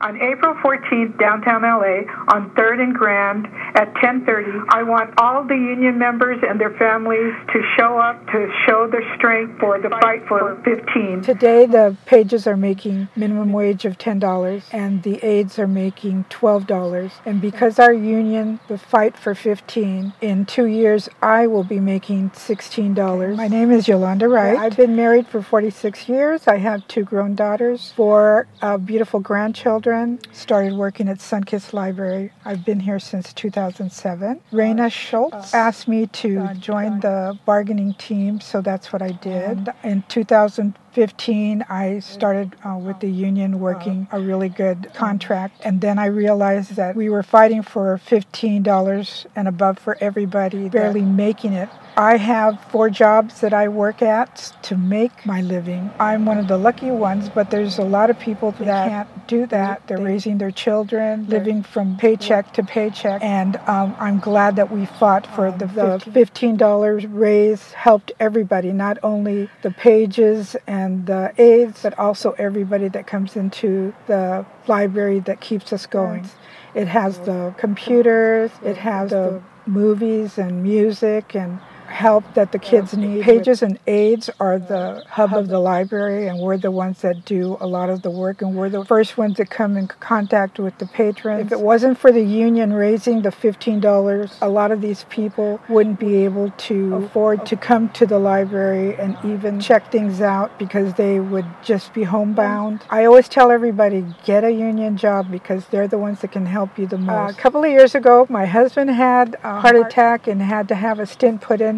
On April 14th, downtown LA, on 3rd and Grand at 10:30, I want all the union members and their families to show up to show their strength for the Fight for $15. Today, the pages are making minimum wage of $10, and the aides are making $12. And because our union, the Fight for $15, in 2 years, I will be making $16. My name is Yolanda Wright. I've been married for 46 years. I have 2 grown daughters, 4 beautiful grandchildren. Started working at Sunkist Library. I've been here since 2007. Raina Schultz asked me to join the bargaining team, so that's what I did. In 2015, I started with the union working a really good contract, and then I realized that we were fighting for $15 and above for everybody, barely making it. I have 4 jobs that I work at to make my living. I'm one of the lucky ones, but there's a lot of people that can't do that. They're raising their children, living from paycheck to paycheck, and I'm glad that we fought for the $15 raise. Helped everybody, not only the pages and the aides, but also everybody that comes into the library that keeps us going. It has the computers, it has the movies and music and help that the kids need. Pages and aides are the hub of the library, and we're the ones that do a lot of the work, and we're the first ones that come in contact with the patrons. If it wasn't for the union raising the $15, a lot of these people wouldn't be able to afford to come to the library and even check things out because they would just be homebound. I always tell everybody, get a union job because they're the ones that can help you the most. A couple of years ago, my husband had a heart attack and had to have a stent put in.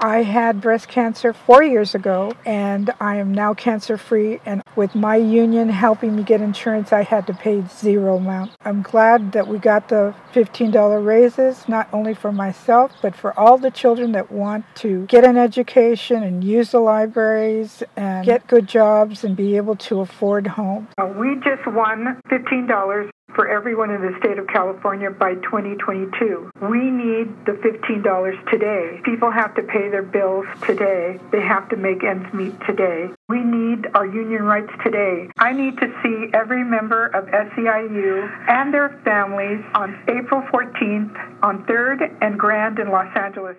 I had breast cancer 4 years ago, and I am now cancer-free, and with my union helping me get insurance, I had to pay zero amount. I'm glad that we got the $15 raises, not only for myself, but for all the children that want to get an education and use the libraries and get good jobs and be able to afford homes. We just won $15. For everyone in the state of California by 2022. We need the $15 today. People have to pay their bills today. They have to make ends meet today. We need our union rights today. I need to see every member of SEIU and their families on April 14th on 3rd and Grand in Los Angeles.